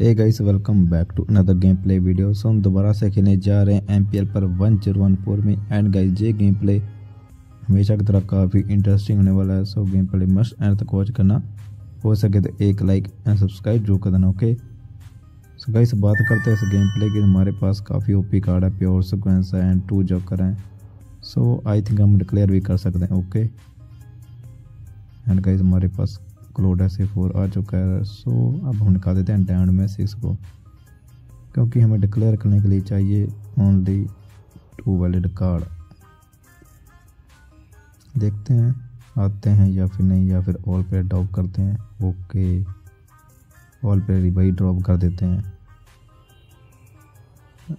Hey guys welcome back to another game play video. So हम दोबारा से खेलने जा रहे हैं एमपीएल पर 1014 में। एंड गाइस ये गेम प्ले हमेशा की तरह काफ़ी इंटरेस्टिंग होने वाला है। So game play must end तक वॉच करना, हो सके तो एक लाइक एंड सब्सक्राइब जो कर देना। ओके सो गाइस बात करते हैं इस गेम प्ले की। हमारे पास काफ़ी ओपी कार्ड है, प्योर सिक्वेंस है एंड 2 जोकर हैं। सो आई थिंक हम डिक्लेयर भी कर सकते हैं। ओके एंड गाइस हमारे पास क्लोड से 4 आ चुका है। सो अब हम निकाल देते हैं डायमंड में 6 को, क्योंकि हमें डिक्लेयर करने के लिए चाहिए ओनली 2 वैलिड कार्ड। देखते हैं आते हैं या फिर नहीं, या फिर ऑल प्लेयर ड्रॉप करते हैं। ओके ऑल प्लेयर भाई ड्रॉप कर देते हैं।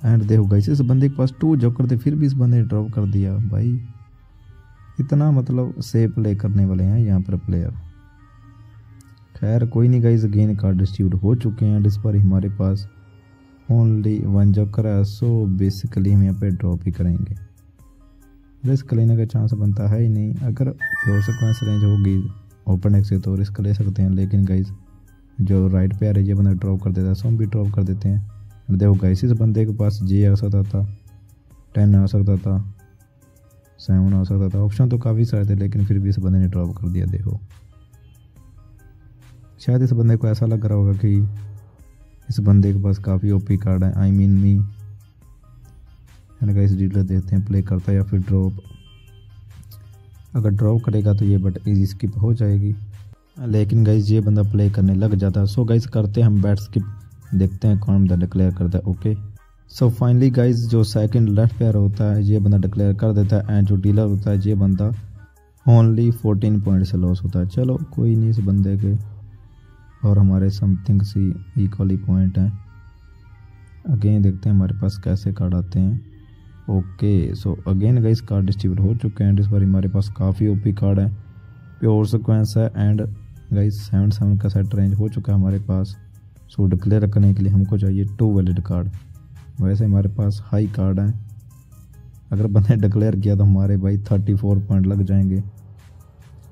एंड देखो गाइस इस बंदे के पास 2 जोकर थे, फिर भी इस बंदे ने ड्रॉप कर दिया। भाई इतना मतलब सेफ प्ले करने वाले हैं यहाँ पर प्लेयर। खैर कोई नहीं गाइस, गेन कार्ड डिस्ट्रीब्यूट हो चुके हैं। इस पर हमारे पास ओनली 1 जोकर है। सो बेसिकली हम यहाँ पे ड्रॉप ही करेंगे, रिस्क लेने का चांस बनता है ही नहीं। अगर प्योर सिक्वेंस रेंज होगी ओपन एक्स से तो रिस्क ले सकते हैं, लेकिन गाइस जो राइट पेयर है ये बंदा ड्रॉप कर देता है। सो हम भी ड्रॉप कर देते हैं। देखो गाइस इस बंदे के पास जे आ सकता था, 10 आ सकता था, 7 आ सकता था, ऑप्शन तो काफ़ी सारे थे, लेकिन फिर भी इस बंदे ने ड्रॉप कर दिया। देखो शायद इस बंदे को ऐसा लग रहा होगा कि इस बंदे के पास काफ़ी ओपी कार्ड है, I mean me. And guys dealer देखते हैं प्ले करता है या फिर ड्रॉप। अगर ड्रॉप करेगा तो ये बट इजी स्किप हो जाएगी, लेकिन गाइस ये बंदा प्ले करने लग जाता है। सो गाइस करते हैं हम बैट स्किप, देखते हैं कौन बंदा डिक्लेयर करता है। ओके सो फाइनली गाइस जो सेकंड लेफ्ट पेयर होता है ये बंदा डिक्लेयर कर देता है। एंड जो डीलर होता है ये बंदा ओनली 14 पॉइंट से लॉस होता है। चलो कोई नहीं, इस बंदे के और हमारे समथिंग सी इक्वली पॉइंट हैं। अगेन देखते हैं हमारे पास कैसे कार्ड आते हैं। Okay so again guys card distribute हो चुके हैं। इस बार हमारे पास काफ़ी ओपी कार्ड है, प्योर सिक्वेंस है एंड गाइस 7-7 का सेट रेंज हो चुका है हमारे पास। सो डिक्लेयर करने के लिए हमको चाहिए 2 वैलिड कार्ड। वैसे हमारे पास हाई कार्ड हैं, अगर बंदे डिक्लेयर किया तो हमारे भाई 34 पॉइंट लग जाएंगे।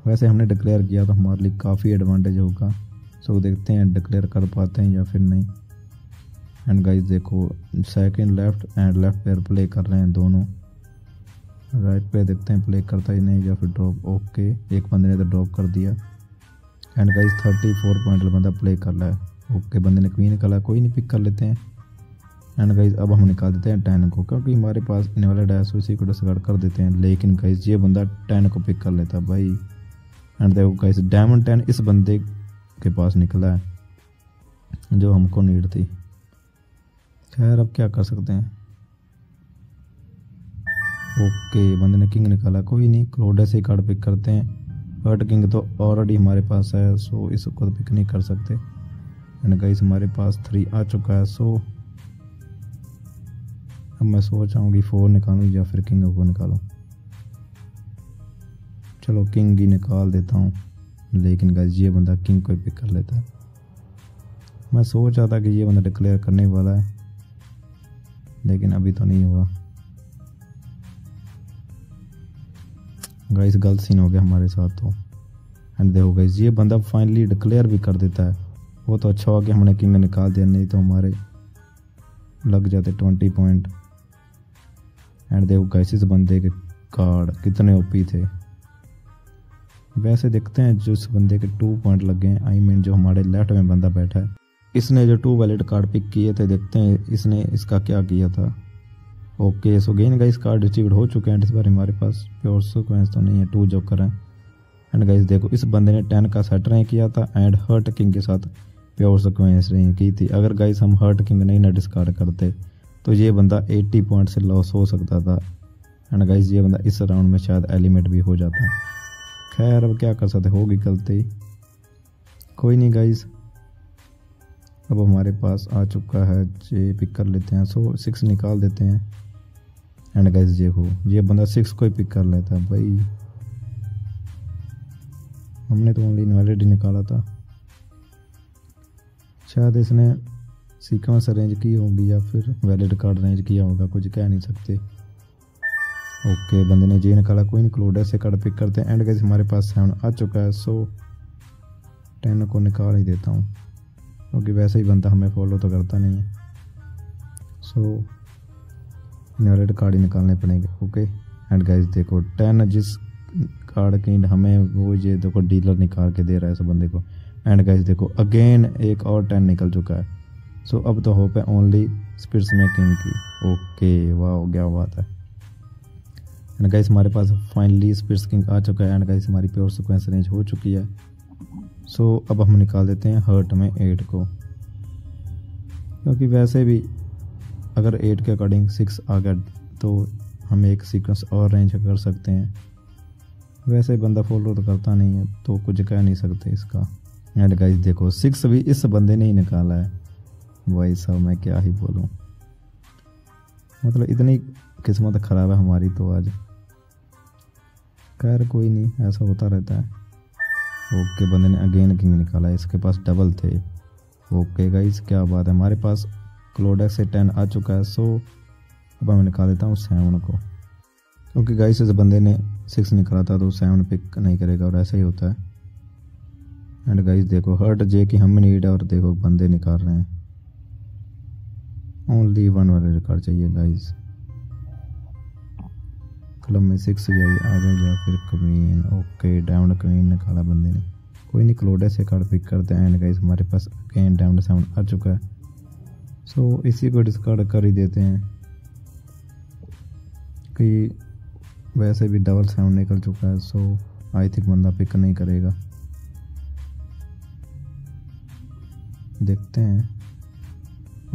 वैसे हमने डिक्लेयर किया तो हमारे लिए काफ़ी एडवांटेज होगा। सो देखते हैं डिक्लेयर कर पाते हैं या फिर नहीं। एंड गाइस देखो second left and left pair play कर रहे हैं दोनों। राइट पैर देखते हैं प्ले करता ही नहीं या फिर ड्रॉप। ओके एक बंदे ने तो ड्रॉप कर दिया। एंड गाइस 34 पॉइंट बंदा प्ले कर रहा है। ओके बंदे ने क्वीन निकाला, कोई नहीं पिक कर लेते हैं। एंड गाइस अब हम निकाल देते हैं 10 को, क्योंकि हमारे पास इनवैलिड है, इसी को डिस्कार्ड कर देते हैं। लेकिन गाइस ये बंदा 10 को पिक कर लेता है भाई। एंड देखो गाइस डायमंड 10 इस बंदे के पास निकला है जो हमको नीड थी। खैर अब क्या कर सकते हैं। ओके बंदे ने किंग निकाला, कोई नहीं क्लोड से कार्ड पिक करते हैं। हर्ट किंग तो ऑलरेडी हमारे पास है, सो इसको तो पिक नहीं कर सकते। एंड गाइस हमारे पास 3 आ चुका है। सो अब मैं सोच रहा हूँ कि 4 निकालूँ या फिर किंग को निकालूँ। चलो किंग ही निकाल देता हूँ, लेकिन गाइस ये बंदा किंग को पिक कर लेता है। मैं सोच रहा था कि ये बंदा डिक्लेयर करने वाला है, लेकिन अभी तो नहीं हुआ। गाइस गलत सीन हो गया हमारे साथ तो। एंड देखो गाइस ये बंदा फाइनली डिक्लेयर भी कर देता है। वो तो अच्छा हुआ कि हमने किंग निकाल दिया, नहीं तो हमारे लग जाते 20 पॉइंट। एंड देखो गाइस इस बंदे के कार्ड कितने ओपी थे। वैसे देखते हैं जो इस बंदे के 2 पॉइंट लगे हैं, आई मीन जो हमारे लेफ्ट में बंदा बैठा है, इसने जो 2 वैलिड कार्ड पिक किए थे, देखते हैं इसने इसका क्या किया था। Okay so again guys card distribute हो चुके हैं। इस बार हमारे पास प्योर सिक्वेंस तो नहीं है, 2 जोकर हैं। एंड गाइस देखो इस बंदे ने 10 का सेट रेंज किया था एंड हर्ट किंग के साथ प्योर सिक्वेंस रेंज की थी। अगर गाइस हम हर्ट किंग नहीं ना डिस्कार्ड करते तो ये बंदा 80 पॉइंट से लॉस हो सकता था। एंड गाइस ये बंदा इस राउंड में शायद एलिमिनेट भी हो जाता। खैर अब क्या कर सकते, होगी गलती, कोई नहीं। गाइस अब हमारे पास आ चुका है, ये पिक कर लेते हैं। सो 6 निकाल देते हैं। एंड गाइस ये हो, ये बंदा 6 को ही पिक कर लेता है भाई। हमने तो ओनली इनवैलिड ही निकाला था, शायद इसने सीक्वेंस अरेंज की होगी या फिर वैलिड कार्ड अरेंज किया होगा, कुछ कह नहीं सकते। ओके बंदे ने जे निकाला, कोई नहीं क्लोडर से कार्ड पिक करते हैं। एंड गाइस हमारे पास 7 आ चुका है। सो 10 को निकाल ही देता हूँ। क्योंकि वैसे ही बनता, हमें फॉलो तो करता नहीं है। सो रेड कार्ड ही निकालने पड़ेंगे। ओके एंड गाइस देखो 10 जिस कार्ड की हमें वो ये देखो डीलर निकाल के दे रहा है इस बंदे को। एंड गाइस देखो अगेन एक और 10 निकल चुका है। सो अब तो होप है ओनली स्पिरिट्स में किंग की। ओके वाह क्या बात है। एंड गाइस हमारे पास फाइनली स्पिरिट्स किंग आ चुका है। एंड गाइस हमारी प्योर सिक्वेंस रेंज हो चुकी है। सो अब हम निकाल देते हैं हर्ट में 8 को, क्योंकि वैसे भी अगर 8 के अकॉर्डिंग 6 आ गया तो हम एक सीक्वेंस और रेंज कर सकते हैं। वैसे बंदा फॉलो तो करता नहीं है तो कुछ कह नहीं सकते इसका। एंड गाइस देखो 6 भी इस बंदे ने ही निकाला है। भाई साहब मैं क्या ही बोलूं, मतलब इतनी किस्मत ख़राब है हमारी तो आज। खैर कोई नहीं, ऐसा होता रहता है। ओके बंदे ने अगेन किंग निकाला है, इसके पास डबल थे। ओके गाइस क्या बात है, हमारे पास क्लोडेक्स से 10 आ चुका है। सो अब मैं निकाल देता हूँ 7 को, क्योंकि गाइस इस बंदे ने 6 निकाला था तो 7 पिक नहीं करेगा और ऐसा ही होता है। एंड गाइस देखो हर्ट जे की हम नीड है और देखो बंदे निकाल रहे हैं। ओनली 1 वाले रिकॉर्ड चाहिए गाइस, क्लब में 6 या फिर क्वीन। ओके डायमंड क्वीन निकाला बंदे ने, कोई नहीं क्लोडेक्स से कार्ड पिक करते हैं। एंड गाइस हमारे पास अगेन डायमंड 7 आ चुका है। सो इसी को डिस्कार्ड कर ही देते हैं कि वैसे भी डबल 7 निकल चुका है। सो आई थिंक बंदा पिक नहीं करेगा, देखते हैं।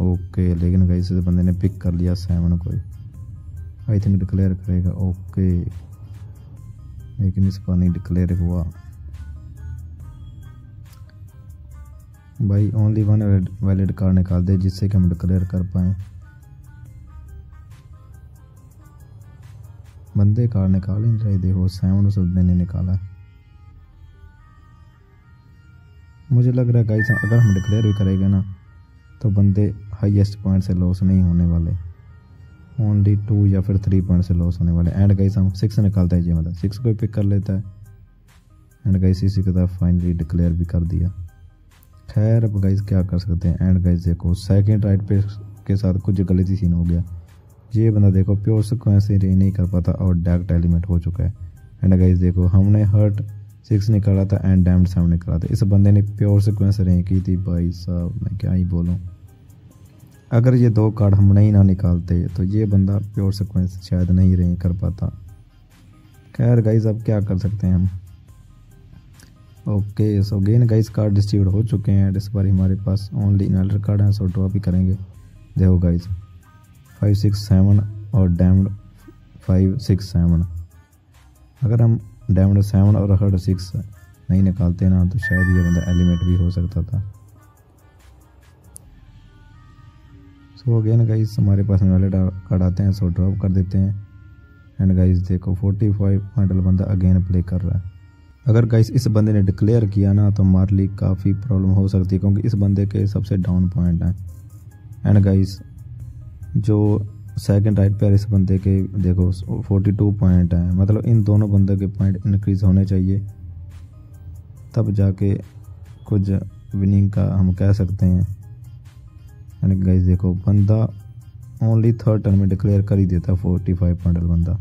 ओके लेकिन गाइस इस बंदे ने पिक कर लिया 7 को, आई थिंक डिक्लेयर करेगा। ओके लेकिन इस पर नहीं डिक्लेयर हुआ। भाई ओनली 1 वैलिड कार्ड निकाल दे जिससे कि हम डिक्लेयर कर पाएँ। बंदे कार्ड निकाल नहीं रहे, देखो 7 उस बंदे ने निकाला। मुझे लग रहा है गाइस अगर हम डिक्लेयर भी करेंगे ना तो बंदे हाईएस्ट पॉइंट से लॉस नहीं होने वाले, ओनली 2 या फिर 3 पॉइंट से लॉस होने वाले। एंड गाइस हम 6 निकालते हैं जी, मतलब 6 को पिक कर लेता है। एंड गाइस इसी के साथ फाइनली डिक्लेयर भी कर दिया। खैर अब गाइस क्या कर सकते हैं। एंड गाइस देखो सेकंड राइट पे के साथ कुछ गलती सीन हो गया। ये बंदा देखो प्योर सिक्वेंस से रेंज नहीं कर पाता और डायरेक्ट एलिमेंट हो चुका है। एंड गाइस देखो हमने हर्ट 6 निकाला था एंड डायमंड 7 निकाला था। इस बंदे ने प्योर सिक्वेंस से रेंज की थी। भाई साहब मैं क्या ही बोलूँ, अगर ये 2 कार्ड हम नहीं ना निकालते तो ये बंदा प्योर सिक्वेंस शायद नहीं रेंज कर पाता। खैर गाइस अब क्या कर सकते हैं हम। Okay so again guys card distribute हो चुके हैं। इस बार हमारे पास ओनली इनवेलर कार्ड हैं, सो ड्रॉ भी करेंगे। देखो गाइस 5 6 7 और डायमंड 5 6 7। अगर हम डायमंड 7 और हर्ट 6 नहीं निकालते ना तो शायद ये बंदा एलिमेंट भी हो सकता था। सो अगेन गाइस हमारे पास इनवेलर कार्ड आते हैं, सो ड्रॉप कर देते हैं। एंड गाइस देखो 45 पॉइंट बंदा अगेन प्ले कर रहा है। अगर गाइस इस बंदे ने डिक्लेयर किया ना तो हमारे लिए काफ़ी प्रॉब्लम हो सकती है, क्योंकि इस बंदे के सबसे डाउन पॉइंट हैं। एंड गाइस जो सेकंड राइट पैर इस बंदे के देखो 42 पॉइंट हैं, मतलब इन दोनों बंदे के पॉइंट इंक्रीज होने चाहिए तब जाके कुछ विनिंग का हम कह सकते हैं। एंड गाइस देखो बंदा ओनली 3rd टर्न में डिक्लेयर कर ही देता 45 पॉइंट बंदा।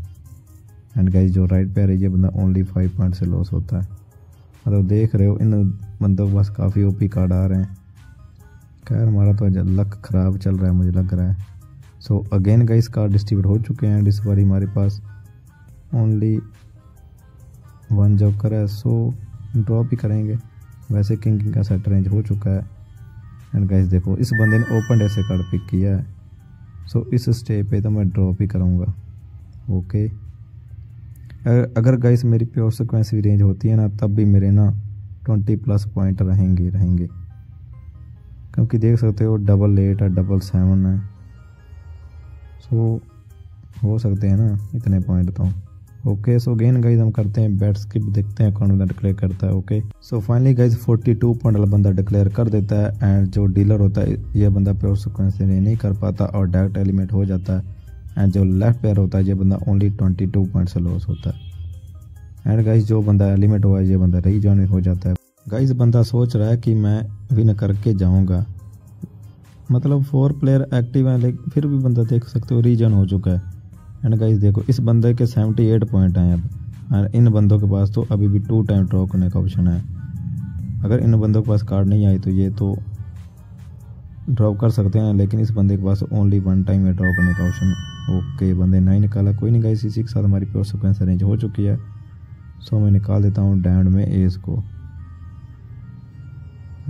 एंड गाइस जो राइट पैर है ये बंदा ओनली 5 पॉइंट से लॉस होता है, मतलब देख रहे हो इन बंदों के पास काफ़ी ओपी कार्ड आ रहे हैं। खैर हमारा तो लक ख़राब चल रहा है मुझे लग रहा है। So again guys card distribute हो चुके हैं। इस बार हमारे पास ओनली 1 जोकर है, सो ड्रॉप ही करेंगे। वैसे किंग का सेट रेंज हो चुका है। एंड गाइस देखो इस बंदे ने ओपन डे से कार्ड पिक किया है, सो इस स्टे पे तो मैं ड्रॉप ही करूँगा। ओके अगर गाइस मेरी प्योर सिक्वेंस भी रेंज होती है ना तब भी मेरे ना 20+ पॉइंट रहेंगे, क्योंकि देख सकते हो डबल 8 है डबल 7 है। सो हो सकते हैं ना इतने पॉइंट तो। ओके सो अगेन गाइस हम करते हैं बैट स्किप, देखते हैं कौन बंदा डिक्लेयर करता है। Okay so finally guys 42 point वाला बंदा डिक्लेयर कर देता है। एंड जो डीलर होता है यह बंदा प्योर सिक्वेंस रेंज नहीं कर पाता और डायरेक्ट एलिमेंट हो जाता है। एंड जो लेफ्ट पैर होता है ये बंदा ओनली 22 पॉइंट से लॉस होता है। एंड गाइस जो बंदा एलिमेंट हुआ है ये बंदा रीजॉइन हो जाता है। गाइस बंदा सोच रहा है कि मैं विन करके जाऊंगा, मतलब 4 प्लेयर एक्टिव हैं, लेकिन फिर भी बंदा देख सकते हो रीजन हो चुका है। एंड गाइस देखो इस बंदे के 78 पॉइंट हैं अब, और इन बंदों के पास तो अभी भी 2 टाइम ड्रॉ करने का ऑप्शन है। अगर इन बंदों के पास कार्ड नहीं आई तो ये तो ड्रॉप कर सकते हैं, लेकिन इस बंदे के पास ओनली 1 टाइम ड्रॉ करने का ऑप्शन। ओके बंदे नहीं निकाला, कोई नहीं गाइस, इसी के साथ हमारी प्योर सिक्वेंस अरेंज हो चुकी है। सो मैं निकाल देता हूँ डायमंड में एस को।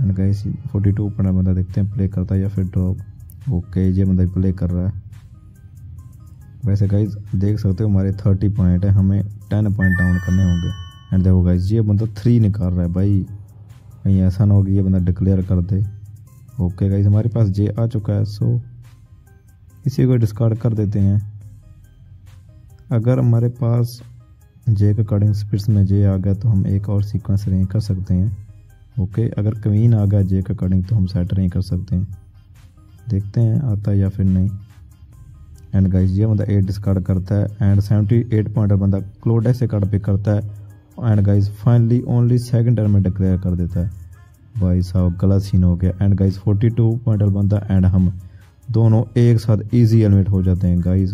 एंड गाइस 42 पर बंदा, देखते हैं प्ले करता है या फिर ड्रॉप। ओके ये बंदा प्ले कर रहा है। वैसे गाइस देख सकते हो हमारे 30 पॉइंट है, हमें 10 पॉइंट डाउन करने होंगे। एंड देखो गाइस ये बंदा 3 निकाल रहा है, भाई कहीं ऐसा ना हो कि ये बंदा डिक्लेयर कर दे। ओके गाइस हमारे पास जे आ चुका है, सो इसी को डिस्कार्ड कर देते हैं। अगर हमारे पास जे के अकॉर्डिंग स्पिट्स में जे आ गया तो हम एक और सीक्वेंस अरेंज कर सकते हैं। ओके अगर क्वीन आ गया जे के अकॉर्डिंग तो हम सेट नहीं कर सकते हैं, देखते हैं आता है या फिर नहीं। एंड गाइस ये बंदा 8 डिस्कार्ड करता है। एंड 78 पॉइंट बंदा क्लोडे से कार्ड पिक करता है। And guys finally only 2nd term में डिक्लेयर कर देता है। भाई साहब गलत सीन हो गया। एंड गाइस 42 पॉइंट बंदा, एंड हम दोनों एक साथ ईजी एलिमिनेट हो जाते हैं। गाइस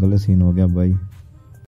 गलत सीन हो गया भाई।